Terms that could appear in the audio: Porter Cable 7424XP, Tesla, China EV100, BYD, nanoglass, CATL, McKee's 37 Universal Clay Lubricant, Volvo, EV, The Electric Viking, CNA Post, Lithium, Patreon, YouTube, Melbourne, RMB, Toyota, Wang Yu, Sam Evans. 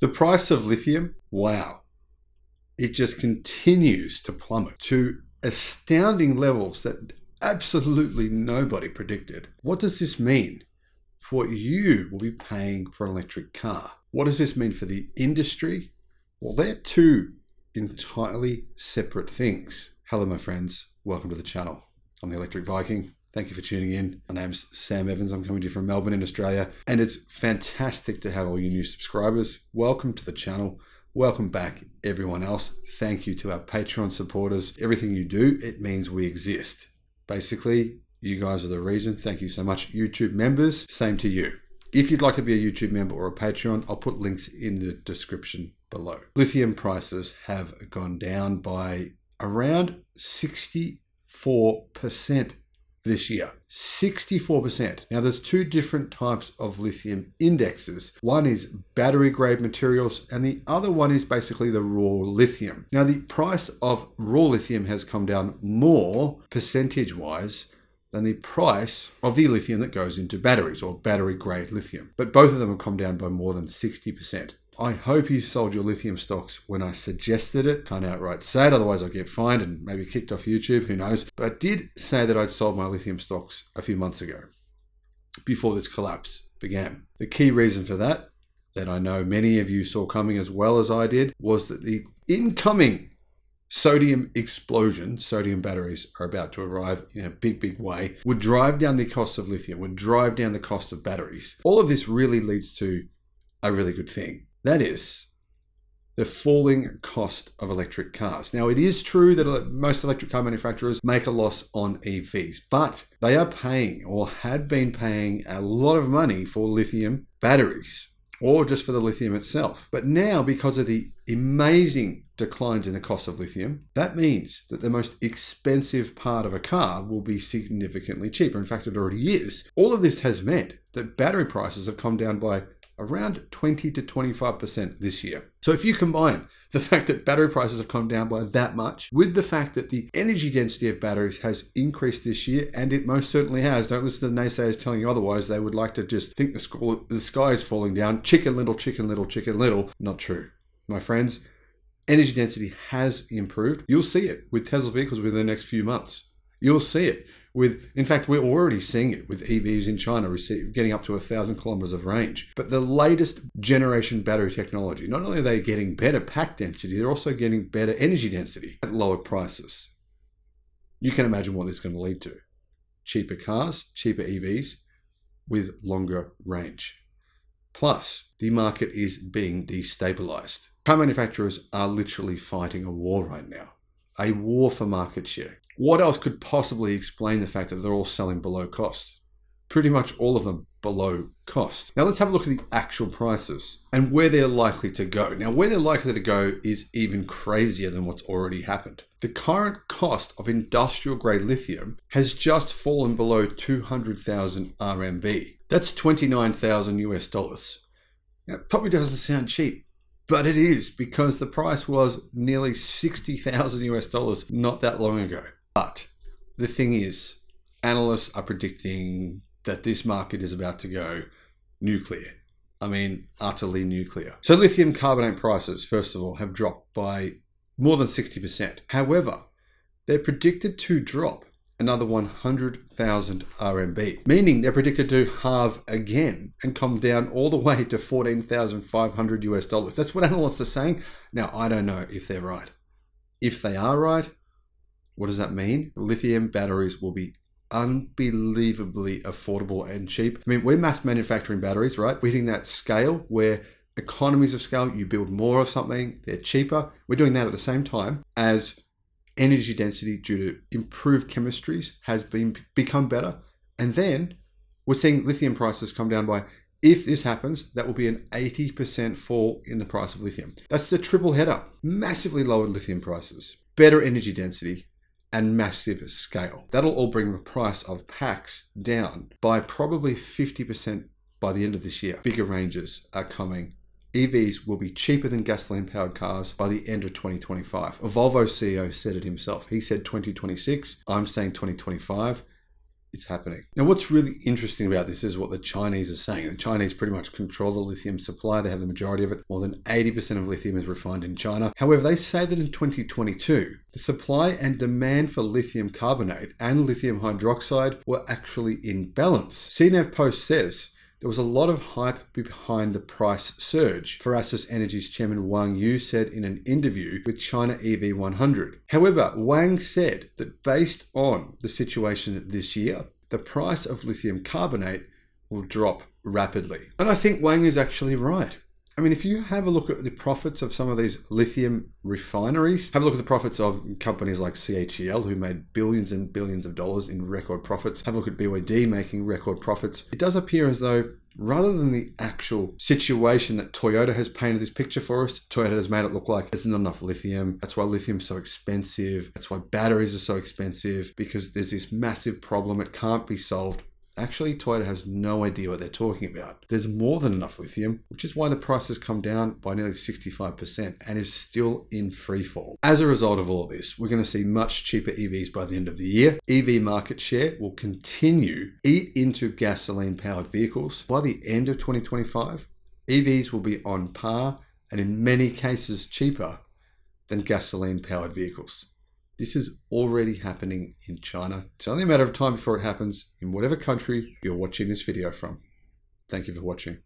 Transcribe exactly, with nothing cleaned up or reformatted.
The price of lithium, wow, it just continues to plummet to astounding levels that absolutely nobody predicted. What does this mean for what you will be paying for an electric car? What does this mean for the industry? Well, they're two entirely separate things. Hello, my friends. Welcome to the channel. I'm the Electric Viking. Thank you for tuning in. My name's Sam Evans. I'm coming to you from Melbourne in Australia, and it's fantastic to have all you new subscribers. Welcome to the channel. Welcome back, everyone else. Thank you to our Patreon supporters. Everything you do, it means we exist. Basically, you guys are the reason. Thank you so much. YouTube members, same to you. If you'd like to be a YouTube member or a Patreon, I'll put links in the description below. Lithium prices have gone down by around sixty-four percent this year. sixty-four percent. Now, there's two different types of lithium indexes. One is battery grade materials, and the other one is basically the raw lithium. Now, the price of raw lithium has come down more percentage wise than the price of the lithium that goes into batteries, or battery grade lithium. But both of them have come down by more than sixty percent. I hope you sold your lithium stocks when I suggested it. Can't outright say it, otherwise I'll get fined and maybe kicked off YouTube, who knows. But I did say that I'd sold my lithium stocks a few months ago, before this collapse began. The key reason for that, that I know many of you saw coming as well as I did, was that the incoming sodium explosion, sodium batteries are about to arrive in a big, big way, would drive down the cost of lithium, would drive down the cost of batteries. All of this really leads to a really good thing. That is the falling cost of electric cars. Now, it is true that most electric car manufacturers make a loss on E Vs, but they are paying, or had been paying, a lot of money for lithium batteries, or just for the lithium itself. But now, because of the amazing declines in the cost of lithium, that means that the most expensive part of a car will be significantly cheaper. In fact, it already is. All of this has meant that battery prices have come down by around twenty to twenty-five percent this year. So if you combine the fact that battery prices have come down by that much with the fact that the energy density of batteries has increased this year, and it most certainly has. Don't listen to the naysayers telling you otherwise. They would like to just think the, school, the sky is falling down. Chicken little, chicken little, chicken little. Not true. My friends, energy density has improved. You'll see it with Tesla vehicles within the next few months. You'll see it. With, in fact, we're already seeing it with E Vs in China getting up to a thousand kilometers of range. But the latest generation battery technology, not only are they getting better pack density, they're also getting better energy density at lower prices. You can imagine what this is going to lead to. Cheaper cars, cheaper E Vs with longer range. Plus, the market is being destabilized. Car manufacturers are literally fighting a war right now. A war for market share. What else could possibly explain the fact that they're all selling below cost? Pretty much all of them below cost. Now let's have a look at the actual prices and where they're likely to go. Now, where they're likely to go is even crazier than what's already happened. The current cost of industrial grade lithium has just fallen below two hundred thousand R M B. That's twenty-nine thousand US dollars. Now, it probably doesn't sound cheap, but it is, because the price was nearly sixty thousand US dollars not that long ago. But the thing is, analysts are predicting that this market is about to go nuclear. I mean, utterly nuclear. So lithium carbonate prices, first of all, have dropped by more than sixty percent. However, they're predicted to drop another one hundred thousand R M B, meaning they're predicted to halve again and come down all the way to fourteen thousand five hundred US dollars. That's what analysts are saying. Now, I don't know if they're right. If they are right, what does that mean? Lithium batteries will be unbelievably affordable and cheap. I mean, we're mass manufacturing batteries, right? We're hitting that scale where economies of scale, you build more of something, they're cheaper. We're doing that at the same time as energy density due to improved chemistries has been become better. And then we're seeing lithium prices come down by, if this happens, that will be an eighty percent fall in the price of lithium. That's the triple header. Massively lowered lithium prices, better energy density, and massive scale. That'll all bring the price of packs down by probably fifty percent by the end of this year. Bigger ranges are coming. E Vs will be cheaper than gasoline-powered cars by the end of twenty twenty-five. A Volvo C E O said it himself. He said twenty twenty-six. I'm saying twenty twenty-five. it's happening. Now, what's really interesting about this is what the Chinese are saying. The Chinese pretty much control the lithium supply. They have the majority of it. More than eighty percent of lithium is refined in China. However, they say that in twenty twenty-two, the supply and demand for lithium carbonate and lithium hydroxide were actually in balance. C N A Post says, there was a lot of hype behind the price surge, Firasis Energy's chairman Wang Yu said in an interview with China E V one hundred. However, Wang said that based on the situation this year, the price of lithium carbonate will drop rapidly. And I think Wang is actually right. I mean, if you have a look at the profits of some of these lithium refineries, have a look at the profits of companies like C A T L, who made billions and billions of dollars in record profits. Have a look at B Y D making record profits. It does appear as though, rather than the actual situation that Toyota has painted this picture for us, Toyota has made it look like there's not enough lithium. That's why lithium's so expensive. That's why batteries are so expensive, because there's this massive problem. It can't be solved. Actually, Toyota has no idea what they're talking about. There's more than enough lithium, which is why the price has come down by nearly sixty-five percent and is still in freefall. As a result of all of this, we're going to see much cheaper E Vs by the end of the year. E V market share will continue to eat into gasoline-powered vehicles. By the end of twenty twenty-five, E Vs will be on par and in many cases cheaper than gasoline-powered vehicles. This is already happening in China. It's only a matter of time before it happens in whatever country you're watching this video from. Thank you for watching.